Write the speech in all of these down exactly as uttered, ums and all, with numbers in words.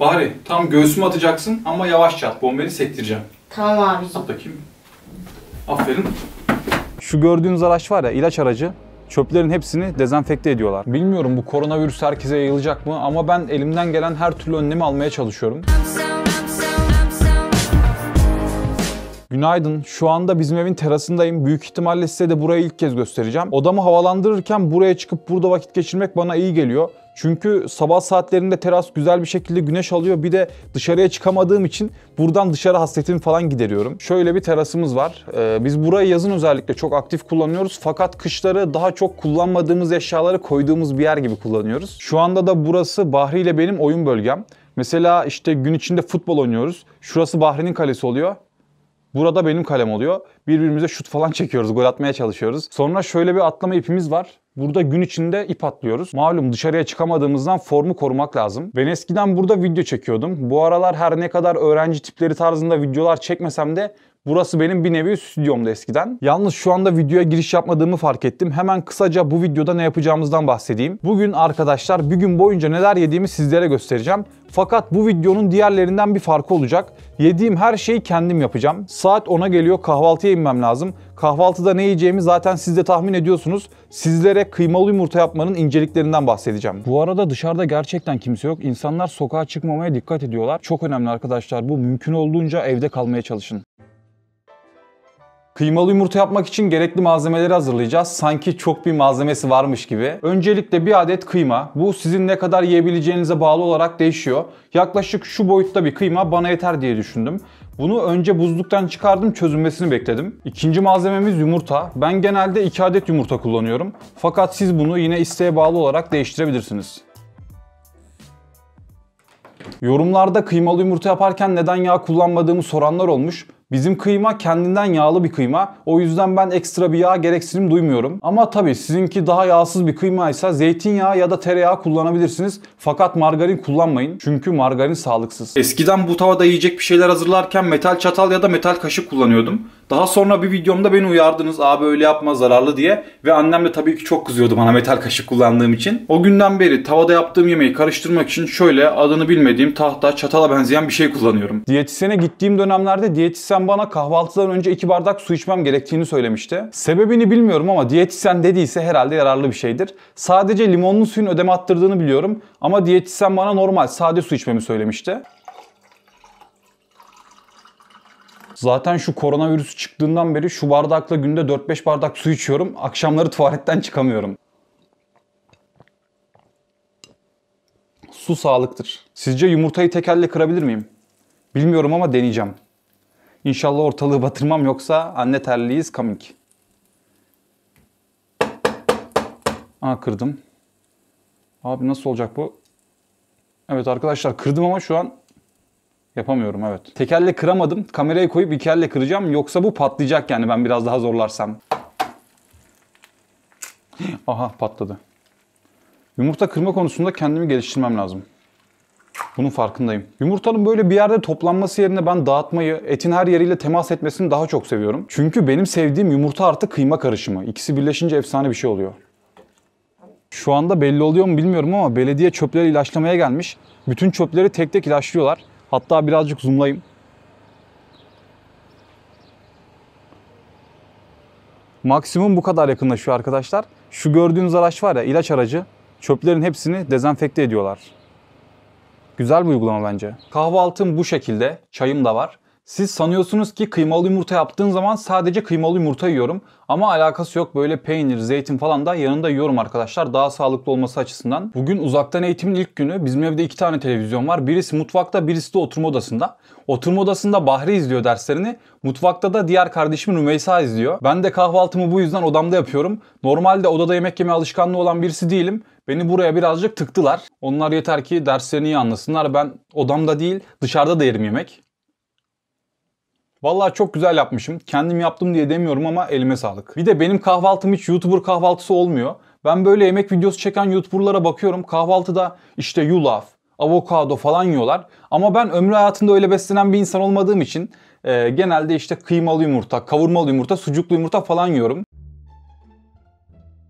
Bari tam göğsüme atacaksın ama yavaşça at. Bombeli sektireceğim. Tamam abiciğim. At bakayım. Aferin. Şu gördüğünüz araç var ya, ilaç aracı. Çöplerin hepsini dezenfekte ediyorlar. Bilmiyorum bu koronavirüs herkese yayılacak mı ama ben elimden gelen her türlü önlemi almaya çalışıyorum. Günaydın. Şu anda bizim evin terasındayım. Büyük ihtimalle size de burayı ilk kez göstereceğim. Odamı havalandırırken buraya çıkıp burada vakit geçirmek bana iyi geliyor. Çünkü sabah saatlerinde teras güzel bir şekilde güneş alıyor. Bir de dışarıya çıkamadığım için buradan dışarı hasretimi falan gideriyorum. Şöyle bir terasımız var. Ee, biz burayı yazın özellikle çok aktif kullanıyoruz. Fakat kışları daha çok kullanmadığımız eşyaları koyduğumuz bir yer gibi kullanıyoruz. Şu anda da burası Bahri ile benim oyun bölgem. Mesela işte gün içinde futbol oynuyoruz. Şurası Bahri'nin kalesi oluyor. Burada benim kalem oluyor. Birbirimize şut falan çekiyoruz, gol atmaya çalışıyoruz. Sonra şöyle bir atlama ipimiz var. Burada gün içinde ip atlıyoruz. Malum dışarıya çıkamadığımızdan formu korumak lazım. Ben eskiden burada video çekiyordum. Bu aralar her ne kadar öğrenci tipleri tarzında videolar çekmesem de burası benim bir nevi stüdyomdu eskiden. Yalnız şu anda videoya giriş yapmadığımı fark ettim. Hemen kısaca bu videoda ne yapacağımızdan bahsedeyim. Bugün arkadaşlar bir gün boyunca neler yediğimi sizlere göstereceğim. Fakat bu videonun diğerlerinden bir farkı olacak. Yediğim her şeyi kendim yapacağım. Saat ona geliyor, kahvaltıya inmem lazım. Kahvaltıda ne yiyeceğimi zaten siz de tahmin ediyorsunuz. Sizlere kıymalı yumurta yapmanın inceliklerinden bahsedeceğim. Bu arada dışarıda gerçekten kimse yok. İnsanlar sokağa çıkmamaya dikkat ediyorlar. Çok önemli arkadaşlar bu. Mümkün olduğunca evde kalmaya çalışın. Kıymalı yumurta yapmak için gerekli malzemeleri hazırlayacağız. Sanki çok bir malzemesi varmış gibi. Öncelikle bir adet kıyma. Bu sizin ne kadar yiyebileceğinize bağlı olarak değişiyor. Yaklaşık şu boyutta bir kıyma bana yeter diye düşündüm. Bunu önce buzluktan çıkardım, çözünmesini bekledim. İkinci malzememiz yumurta. Ben genelde iki adet yumurta kullanıyorum. Fakat siz bunu yine isteğe bağlı olarak değiştirebilirsiniz. Yorumlarda kıymalı yumurta yaparken neden yağ kullanmadığımı soranlar olmuş. Bizim kıyma kendinden yağlı bir kıyma. O yüzden ben ekstra bir yağ gereksinim duymuyorum. Ama tabii sizinki daha yağsız bir kıymaysa zeytinyağı ya da tereyağı kullanabilirsiniz. Fakat margarin kullanmayın. Çünkü margarin sağlıksız. Eskiden bu tavada yiyecek bir şeyler hazırlarken metal çatal ya da metal kaşık kullanıyordum. Daha sonra bir videomda beni uyardınız. Abi öyle yapma zararlı diye. Ve annem de tabii ki çok kızıyordu bana metal kaşık kullandığım için. O günden beri tavada yaptığım yemeği karıştırmak için şöyle adını bilmediğim tahta çatala benzeyen bir şey kullanıyorum. Diyetisyene gittiğim dönemlerde diyetisyen bana kahvaltıdan önce iki bardak su içmem gerektiğini söylemişti. Sebebini bilmiyorum ama diyetisyen dediyse herhalde yararlı bir şeydir. Sadece limonlu suyun ödem attırdığını biliyorum ama diyetisyen bana normal sade su içmemi söylemişti. Zaten şu koronavirüs çıktığından beri şu bardakla günde dört beş bardak su içiyorum. Akşamları tuvaletten çıkamıyorum. Su sağlıktır. Sizce yumurtayı tek elle kırabilir miyim? Bilmiyorum ama deneyeceğim. İnşallah ortalığı batırmam yoksa anne terliği is coming. Aa kırdım. Abi nasıl olacak bu? Evet arkadaşlar kırdım ama şu an yapamıyorum evet. Tek elle kıramadım. Kamerayı koyup iki elle kıracağım. Yoksa bu patlayacak yani ben biraz daha zorlarsam. Aha patladı. Yumurta kırma konusunda kendimi geliştirmem lazım. Bunun farkındayım. Yumurtanın böyle bir yerde toplanması yerine ben dağıtmayı, etin her yeriyle temas etmesini daha çok seviyorum. Çünkü benim sevdiğim yumurta artı kıyma karışımı. İkisi birleşince efsane bir şey oluyor. Şu anda belli oluyor mu bilmiyorum ama belediye çöpleri ilaçlamaya gelmiş. Bütün çöpleri tek tek ilaçlıyorlar. Hatta birazcık zoomlayayım. Maksimum bu kadar yakınlaşıyor arkadaşlar. Şu gördüğünüz araç var ya, ilaç aracı. Çöplerin hepsini dezenfekte ediyorlar. Güzel bir uygulama bence. Kahvaltım bu şekilde. Çayım da var. Siz sanıyorsunuz ki kıymalı yumurta yaptığın zaman sadece kıymalı yumurta yiyorum. Ama alakası yok. Böyle peynir, zeytin falan da yanında yiyorum arkadaşlar. Daha sağlıklı olması açısından. Bugün uzaktan eğitimin ilk günü. Bizim evde iki tane televizyon var. Birisi mutfakta, birisi de oturma odasında. Oturma odasında Bahri izliyor derslerini. Mutfakta da diğer kardeşim Rümeysa izliyor. Ben de kahvaltımı bu yüzden odamda yapıyorum. Normalde odada yemek yeme alışkanlığı olan birisi değilim. Beni buraya birazcık tıktılar. Onlar yeter ki derslerini iyi anlasınlar. Ben odamda değil dışarıda da yerim yemek. Vallahi çok güzel yapmışım. Kendim yaptım diye demiyorum ama elime sağlık. Bir de benim kahvaltım hiç YouTuber kahvaltısı olmuyor. Ben böyle yemek videosu çeken YouTuber'lara bakıyorum. Kahvaltıda işte yulaf, avokado falan yiyorlar. Ama ben ömrü hayatında öyle beslenen bir insan olmadığım için e, genelde işte kıymalı yumurta, kavurmalı yumurta, sucuklu yumurta falan yiyorum.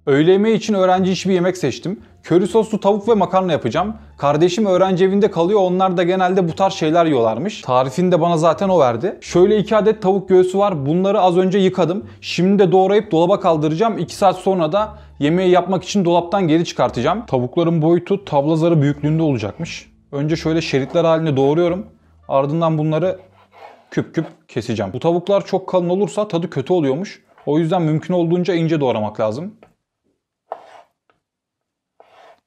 Öğle yemeği için öğrenci işi bir yemek seçtim. Köri soslu tavuk ve makarna yapacağım. Kardeşim öğrenci evinde kalıyor, onlar da genelde bu tarz şeyler yiyorlarmış. Tarifini de bana zaten o verdi. Şöyle iki adet tavuk göğsü var. Bunları az önce yıkadım. Şimdi de doğrayıp dolaba kaldıracağım. iki saat sonra da yemeği yapmak için dolaptan geri çıkartacağım. Tavukların boyutu tavla zarı büyüklüğünde olacakmış. Önce şöyle şeritler halinde doğruyorum. Ardından bunları küp küp keseceğim. Bu tavuklar çok kalın olursa tadı kötü oluyormuş. O yüzden mümkün olduğunca ince doğramak lazım.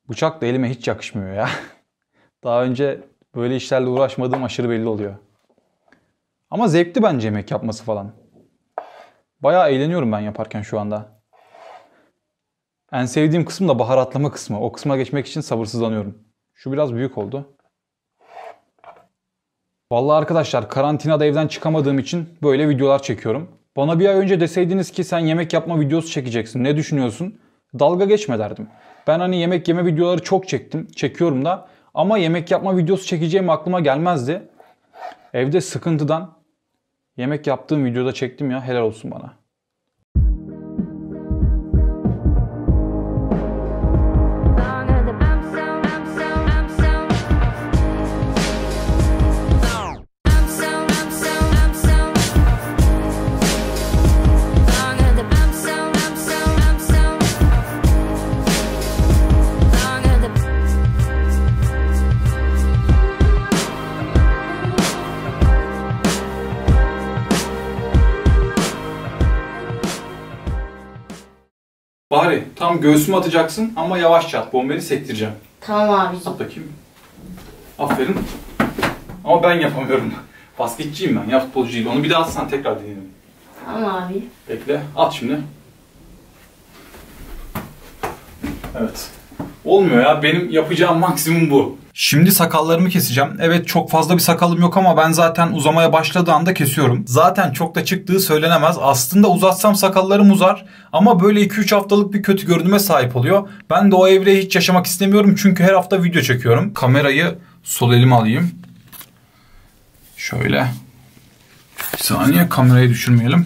Bıçak da elime hiç yakışmıyor ya. Daha önce böyle işlerle uğraşmadığım aşırı belli oluyor. Ama zevkli bence yemek yapması falan. Bayağı eğleniyorum ben yaparken şu anda. En sevdiğim kısım da baharatlama kısmı. O kısma geçmek için sabırsızlanıyorum. Şu biraz büyük oldu. Vallahi arkadaşlar, karantinada evden çıkamadığım için böyle videolar çekiyorum. Bana bir ay önce deseydiniz ki sen yemek yapma videosu çekeceksin, ne düşünüyorsun? Dalga geçme derdim. Ben hani yemek yeme videoları çok çektim, çekiyorum da, ama yemek yapma videosu çekeceğim aklıma gelmezdi. Evde sıkıntıdan yemek yaptığım videoda çektim ya, helal olsun bana. Bari tam göğsüme atacaksın ama yavaşça at. Bombeli sektireceğim. Tamam abiciğim. At bakayım. Aferin. Ama ben yapamıyorum. Basketçiyim ben. Ya futbolcu değil. Onu bir daha atsan tekrar deneyelim. Tamam abi. Bekle. At şimdi. Evet. Olmuyor ya. Benim yapacağım maksimum bu. Şimdi sakallarımı keseceğim. Evet, çok fazla bir sakalım yok ama ben zaten uzamaya başladığı anda kesiyorum. Zaten çok da çıktığı söylenemez. Aslında uzatsam sakallarım uzar ama böyle iki üç haftalık bir kötü görünüme sahip oluyor. Ben de o evreyi hiç yaşamak istemiyorum çünkü her hafta video çekiyorum. Kamerayı sol elime alayım. Şöyle. Bir saniye, kamerayı düşürmeyelim.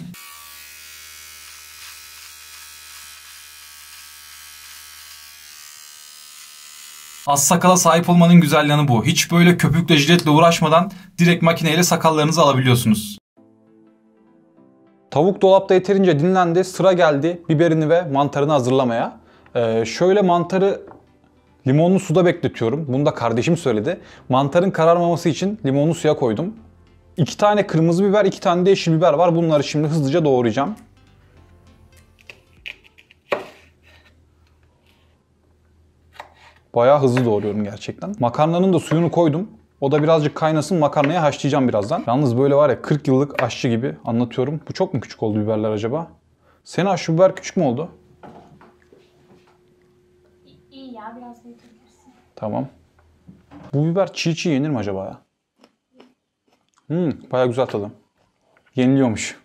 Az sakala sahip olmanın güzel yanı bu. Hiç böyle köpükle jiletle uğraşmadan direkt makineyle sakallarınızı alabiliyorsunuz. Tavuk dolapta yeterince dinlendi. Sıra geldi biberini ve mantarını hazırlamaya. Ee, şöyle mantarı limonlu suda bekletiyorum. Bunu da kardeşim söyledi. Mantarın kararmaması için limonlu suya koydum. İki tane kırmızı biber, iki tane de yeşil biber var. Bunları şimdi hızlıca doğrayacağım. Bayağı hızlı doğruyorum gerçekten. Makarnanın da suyunu koydum. O da birazcık kaynasın. Makarnayı haşlayacağım birazdan. Yalnız böyle var ya, kırk yıllık aşçı gibi anlatıyorum. Bu çok mu küçük oldu biberler acaba? Sena, şu biber küçük mü oldu? İyi ya, biraz büyütebilirsin. Tamam. Bu biber çiğ çiğ yenir mi acaba ya? Hmm, bayağı güzel tadı. Yeniliyormuş.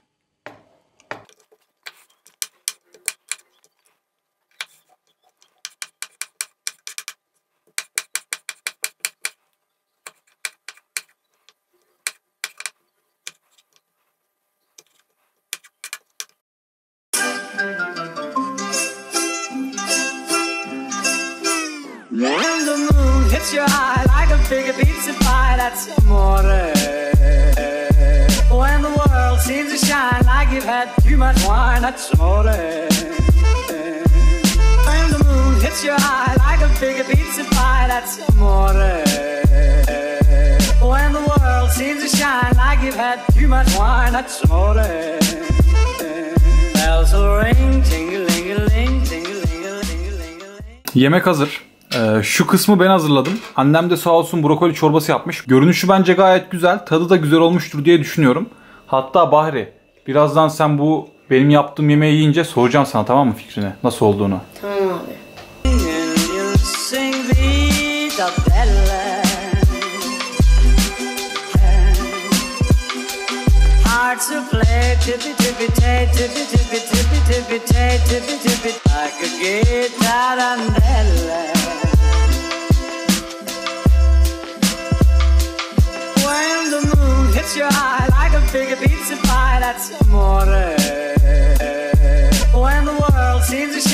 Yemek hazır. Ee, şu kısmı ben hazırladım. Annem de sağ olsun brokoli çorbası yapmış. Görünüşü bence gayet güzel. Tadı da güzel olmuştur diye düşünüyorum. Hatta Bahri, birazdan sen bu benim yaptığım yemeği yiyince soracağım sana, tamam mı, fikrini? Nasıl olduğunu. Tamam abi.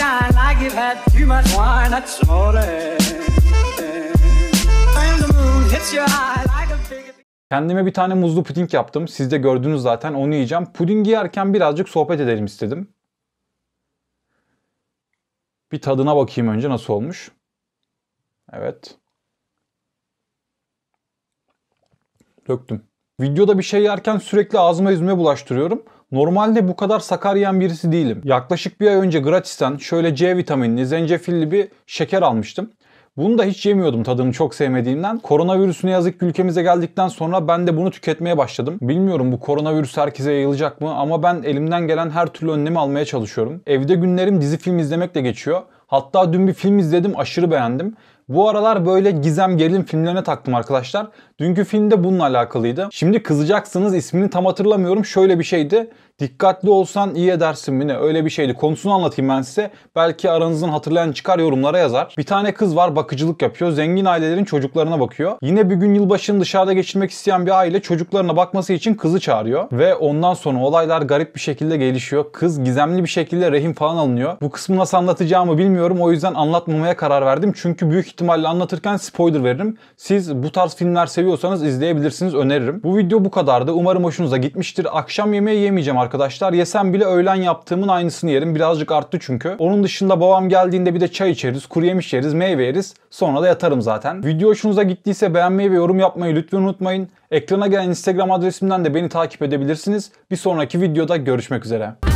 shine like you've had too much wine. That's snorting. When the moon hits your eye like a big... Kendime bir tane muzlu puding yaptım. Siz de gördünüz zaten, onu yiyeceğim. Pudingi yerken birazcık sohbet edelim istedim. Bir tadına bakayım önce nasıl olmuş. Evet. Döktüm. Videoda bir şey yerken sürekli ağzıma yüzüme bulaştırıyorum. Normalde bu kadar sakar yiyen birisi değilim. Yaklaşık bir ay önce Gratis'ten şöyle C vitaminli, zencefilli bir şeker almıştım. Bunu da hiç yemiyordum tadını çok sevmediğimden. Koronavirüs ne yazık ki ülkemize geldikten sonra ben de bunu tüketmeye başladım. Bilmiyorum bu koronavirüs herkese yayılacak mı ama ben elimden gelen her türlü önlemi almaya çalışıyorum. Evde günlerim dizi film izlemekle geçiyor. Hatta dün bir film izledim, aşırı beğendim. Bu aralar böyle gizem gerilim filmlerine taktım arkadaşlar. Dünkü film de bununla alakalıydı. Şimdi kızacaksınız, ismini tam hatırlamıyorum. Şöyle bir şeydi. Dikkatli olsan iyi edersin mi ne? Öyle bir şeydi. Konusunu anlatayım ben size. Belki aranızdan hatırlayan çıkar, yorumlara yazar. Bir tane kız var, bakıcılık yapıyor. Zengin ailelerin çocuklarına bakıyor. Yine bir gün yılbaşını dışarıda geçirmek isteyen bir aile çocuklarına bakması için kızı çağırıyor. Ve ondan sonra olaylar garip bir şekilde gelişiyor. Kız gizemli bir şekilde rehin falan alınıyor. Bu kısmı nasıl anlatacağımı bilmiyorum. O yüzden anlatmamaya karar verdim. Çünkü büyük ihtimalle anlatırken spoiler veririm. Siz bu tarz filmler seviyorsanız izleyebilirsiniz, öneririm. Bu video bu kadardı. Umarım hoşunuza gitmiştir. Akşam yemeği yemeyeceğim arkadaşlar. Yesem bile öğlen yaptığımın aynısını yerim. Birazcık arttı çünkü. Onun dışında babam geldiğinde bir de çay içeriz, kuru yemiş yeriz, meyve yeriz. Sonra da yatarım zaten. Video hoşunuza gittiyse beğenmeyi ve yorum yapmayı lütfen unutmayın. Ekrana gelen Instagram adresimden de beni takip edebilirsiniz. Bir sonraki videoda görüşmek üzere.